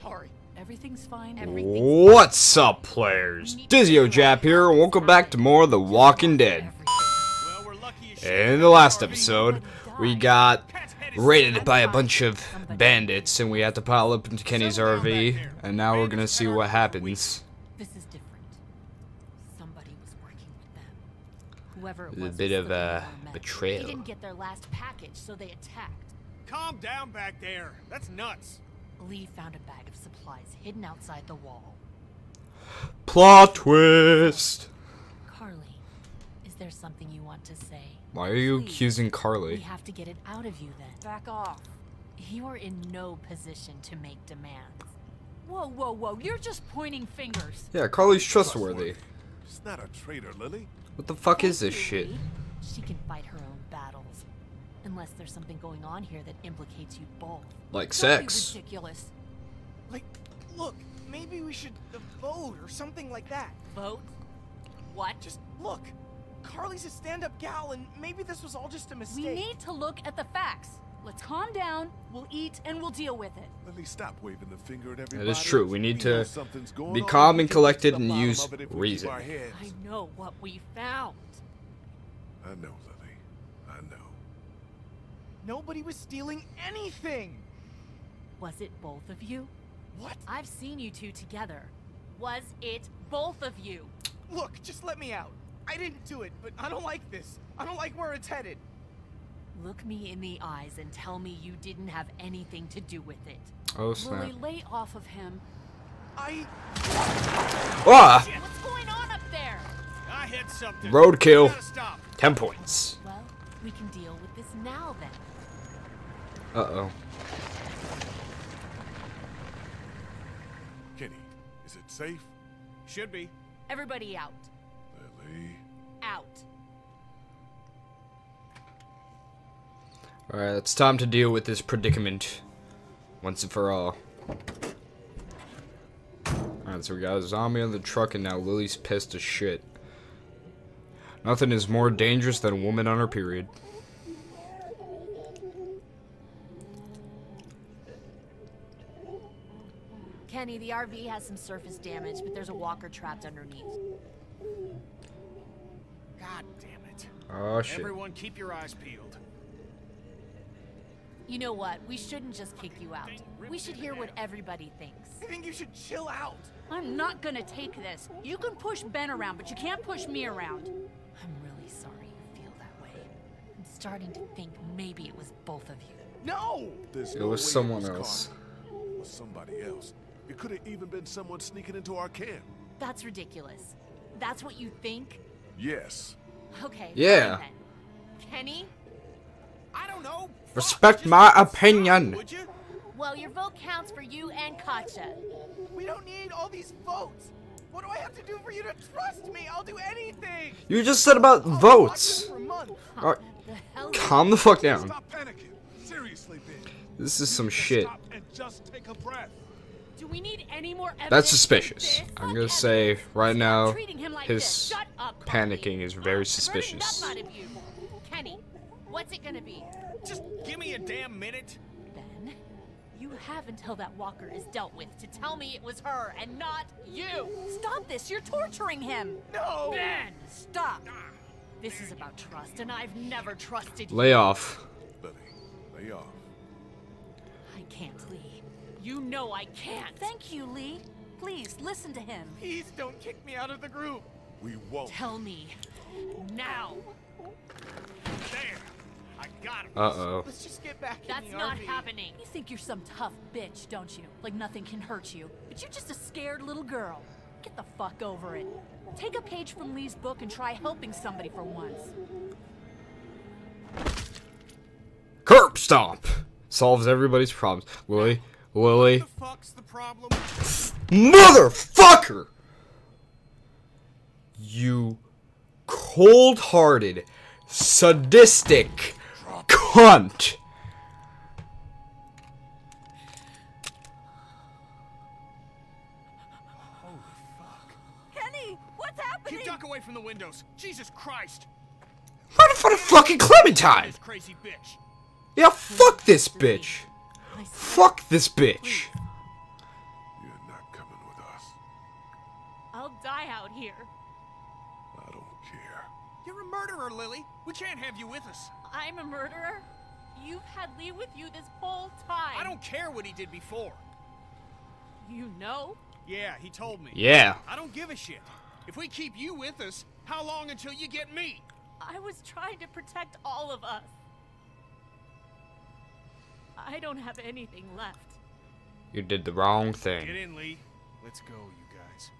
sorry. Everything's fine. What's up, players? Dizio Jap here, and welcome back to more of The Walking Dead. In the last episode, we got raided by a bunch of bandits, and we had to pile up into Kenny's RV, and now we're gonna see what happens. A bit of a betrayal. They didn't get their last package, so they attacked. Calm down back there. That's nuts. Lee found a bag of supplies hidden outside the wall. Plot twist. Carly, is there something you want to say? Why are you accusing Carly? We have to get it out of you then. Back off. You are in no position to make demands. Whoa, whoa, whoa. You're just pointing fingers. Yeah, Carly's trustworthy. She's not a traitor, Lily. What the fuck is this shit? She can fight her own battles. Unless there's something going on here that implicates you both. Like sex. Don't be ridiculous. Like, look, maybe we should vote or something like that. Vote? What? Just look. Carly's a stand-up gal, and maybe this was all just a mistake. We need to look at the facts. Let's calm down, we'll eat, and we'll deal with it. Let me stop waving the finger at everybody. That is true. We need to be calm and collected and use reason. I know what we found. I know, Lily. I know. Nobody was stealing anything. Was it both of you? What? I've seen you two together. Was it both of you? Look, just let me out. I didn't do it, but I don't like this. I don't like where it's headed. Look me in the eyes and tell me you didn't have anything to do with it. Oh snap. Lily, lay off of him. What's going on up there? I hit something. Roadkill. 10 points. Well, we can deal with this now then. Uh-oh. Kenny, is it safe? Should be. Everybody out. Lily. Out. Alright, it's time to deal with this predicament once and for all. Alright, so we got a zombie on the truck and now Lily's pissed as shit. Nothing is more dangerous than a woman on her period. Kenny, the RV has some surface damage, but there's a walker trapped underneath. God damn it. Oh shit. Everyone keep your eyes peeled. You know what? We shouldn't just kick you out. We should hear what everybody thinks. I think you should chill out. I'm not gonna take this. You can push Ben around, but you can't push me around. I'm really sorry you feel that way. I'm starting to think maybe it was both of you. No! It was someone else. It was somebody else. It could have even been someone sneaking into our camp. That's ridiculous. That's what you think? Yes. Okay. Yeah. Kenny? I don't know. Respect my opinion. Well, your vote counts for you and Katjaa. We don't need all these votes. What do I have to do for you to trust me? I'll do anything. You just said about votes. All right. Calm the fuck down. Stop panicking. Seriously, Ben. This is some shit. Stop and just take a breath. Do we need any more evidence? That's suspicious. I'm going to say right now his panicking is very suspicious. Kenny, what's it going to be? Just give me a damn minute. Ben, you have until that walker is dealt with to tell me it was her and not you. Stop this. You're torturing him. No. Ben, stop. This is about trust, and I've never trusted you. Lay off. Lily, lay off. I can't, Lee. You know I can't. Thank you, Lee. Please, listen to him. Please don't kick me out of the group. We won't. Tell me. Now. There. Uh-oh. Let's just get back in the RV. That's not happening. You think you're some tough bitch, don't you? Like nothing can hurt you. But you're just a scared little girl. Get the fuck over it. Take a page from Lee's book and try helping somebody for once. Curb stomp solves everybody's problems. Lily, Lily. What the fuck's the problem? Motherfucker! You cold-hearted, sadistic cunt. Holy fuck. Kenny, what's happening? Keep Duck away from the windows. Jesus Christ. Right in front of fucking Clementine. This crazy bitch. Yeah, fuck this bitch. Fuck this bitch. here. I don't care. You're a murderer, Lily. We can't have you with us. I'm a murderer? You've had Lee with you this whole time. I don't care what he did before. You know? Yeah, he told me. Yeah. I don't give a shit. If we keep you with us, how long until you get me? I was trying to protect all of us. I don't have anything left. You did the wrong thing. Get in, Lee. Let's go, you guys.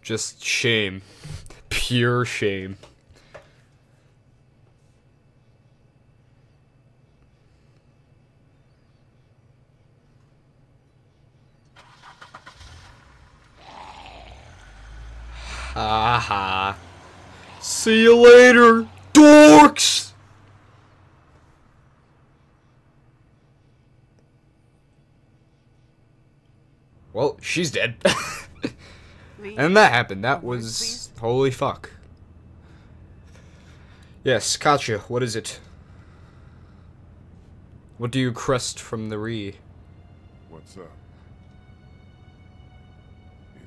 Just shame. Pure shame. Aha. See you later, dorks! Well, she's dead. And that happened. That was... holy fuck. Yes, Katjaa, what is it? What do you crest from the re? What's up?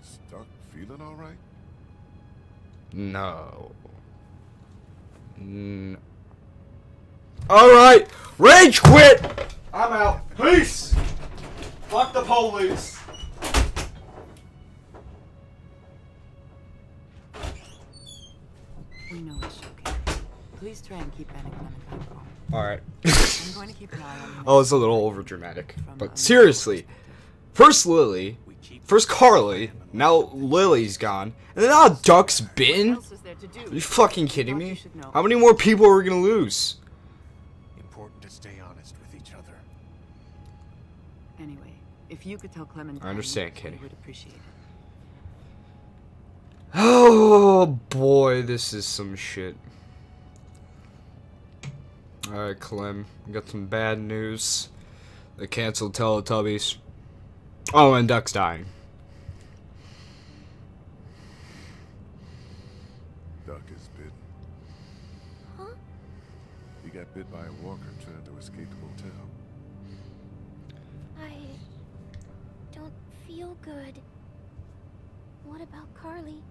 Is Duck feeling alright? No. No. Alright! Rage quit! I'm out. Peace! Fuck the police! We know it's okay. Please try and keep Ben and Clementine calm. Alright. I'm going to keep an eye on it's a little overdramatic. But seriously. First Lily. First Carly, now Lily's gone, and then now Duck's bitten? Are you fucking kidding me? How many more people are we gonna lose? Important to stay honest with each other. Anyway, if you could tell Clementine, I understand, Kenny. Would appreciate it. Oh boy, this is some shit. Alright, Clem, we got some bad news. They canceled Teletubbies. Oh, and Duck's dying. Duck is bitten. Huh? He got bit by a walker trying to escape the hotel. I don't feel good. What about Carly?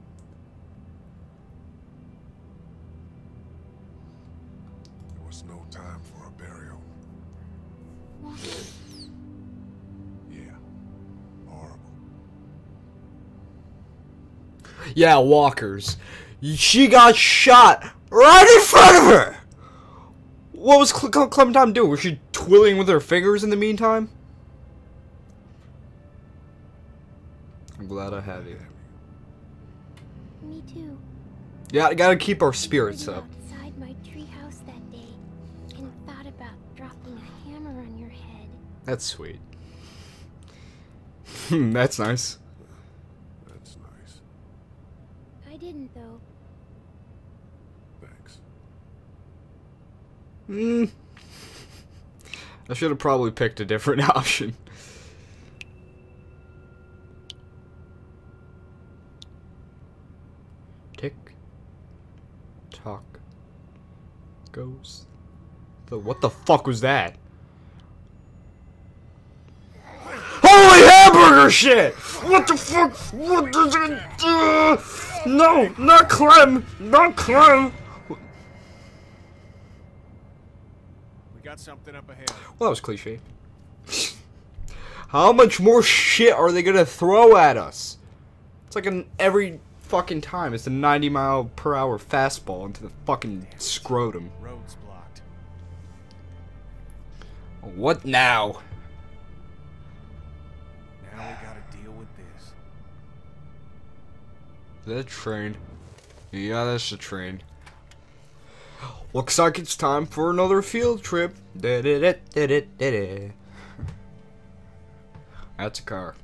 There was no time for a burial. What? Yeah, walkers. She got shot right in front of her! What was Clementine doing? Was she twiddling with her fingers in the meantime? I'm glad I have you. Me too. Yeah, I gotta keep our spirits up. Outside my treehouse that day and thought about dropping a hammer on your head. That's sweet. That's nice. Didn't though. Thanks. I should have probably picked a different option. Tick tock goes the... what the fuck was that? HOLY HAMBURGER SHIT! What the fuck? What does it do? No, not Clem! Not Clem! We got something up ahead. Well, that was cliche. How much more shit are they gonna throw at us? It's like an every fucking time. It's a 90-mile-per-hour fastball into the fucking scrotum. Road's blocked. What now? Now we gotta deal with this. That train. Yeah, that's the train. Looks like it's time for another field trip. That's a car.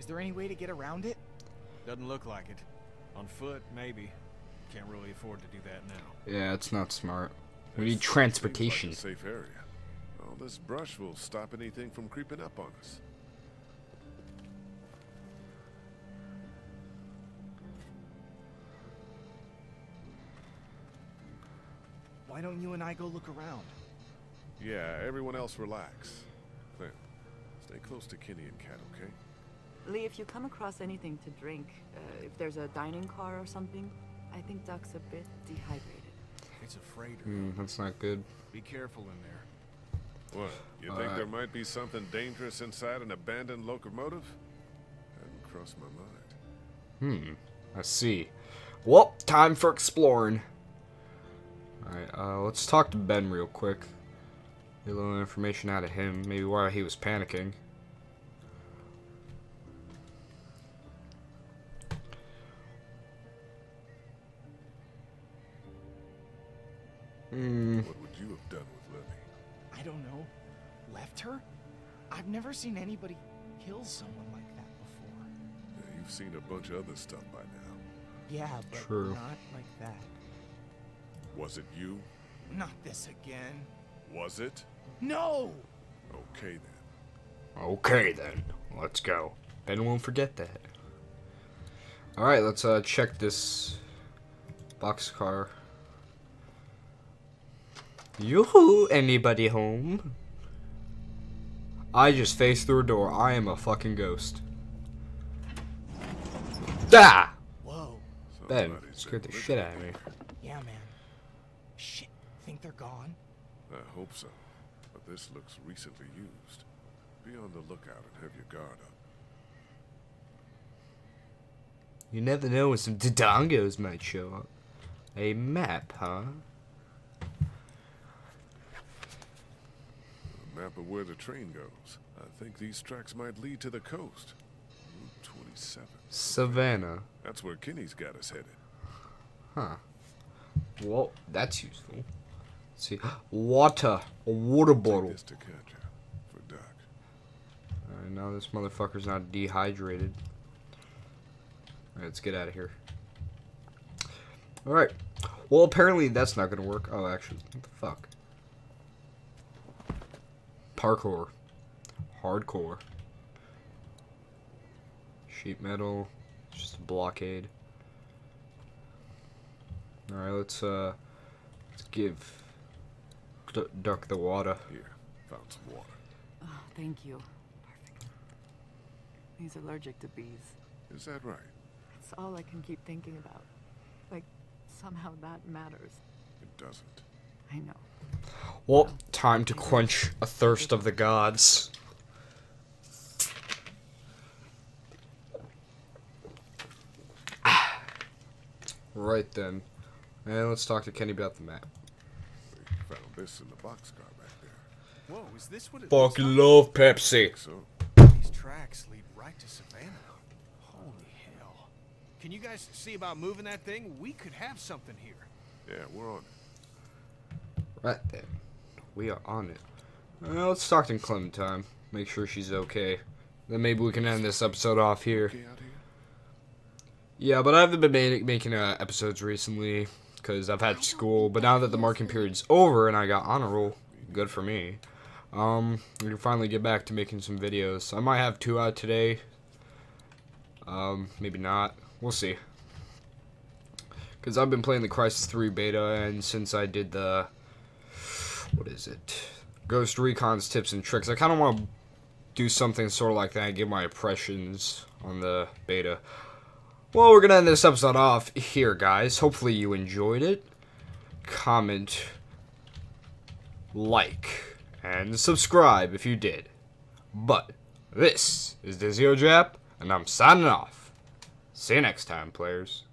Is there any way to get around it? Doesn't look like it. On foot, maybe. Can't really afford to do that now. Yeah, it's not smart. We need transportation. Like a safe area. I'll this brush will stop anything from creeping up on us. Why don't you and I go look around? Yeah, everyone else relax. Clem, stay close to Kenny and Kat, okay? Lee, if you come across anything to drink, if there's a dining car or something, I think Duck's a bit dehydrated. It's a freighter. That's not good. Be careful in there. What? You think there might be something dangerous inside an abandoned locomotive? Hadn't crossed my mind. I see. Well, time for exploring. Alright, let's talk to Ben real quick. Get a little information out of him, maybe why he was panicking. What would you have done with Lilly? I don't know. Left her? I've never seen anybody kill someone like that before. Yeah, you've seen a bunch of other stuff by now. Yeah, but not like that. Was it you? Not this again. Was it? No! Okay then. Okay then. Let's go. Ben won't forget that. Alright, let's check this boxcar. Yoo-hoo! Anybody home? I just faced through a door. I am a fucking ghost. Ah! Whoa. Ben scared the shit out of me. Yeah, man. Shit. Think they're gone? I hope so. But this looks recently used. Be on the lookout and have your guard up. You never know when some dodongos might show up. A map, huh? Map of where the train goes. I think these tracks might lead to the coast. Route 27. Savannah. That's where Kenny's got us headed. Huh. Well, that's useful. Let's see. Water. A water bottle. Take this to Katjaa for Duck. Alright, now this motherfucker's not dehydrated. Alright, let's get out of here. Alright. Well, apparently that's not gonna work. Oh, actually. What the fuck? Parkour. Hardcore. Sheet metal. It's just a blockade. Alright, let's give Duck the water. Here, found some water. Oh, thank you. Perfect. He's allergic to bees. Is that right? That's all I can keep thinking about. Like, somehow that matters. It doesn't. I know. Well, time to quench a thirst of the gods. Right then. And let's talk to Kenny about the map. We found this in the boxcar back there. Whoa, is this what it looks like? Fucking love Pepsi. So. These tracks lead right to Savannah. Holy hell. Can you guys see about moving that thing? We could have something here. Yeah, we're on it. Right then, we are on it. Well, let's talk to Clementine. Make sure she's okay. Then maybe we can end this episode off here. Yeah, but I haven't been making episodes recently because I've had school. But now that the marking period's over and I got honor roll, good for me. I can finally get back to making some videos. I might have 2 out today. Maybe not. We'll see. Because I've been playing the Crysis 3 beta, and since I did the what is it? Ghost Recon's Tips and Tricks. I kind of want to do something sort of like that and give my impressions on the beta. Well, we're going to end this episode off here, guys. Hopefully you enjoyed it. Comment, like, and subscribe if you did. But this is Dizio Jap, and I'm signing off. See you next time, players.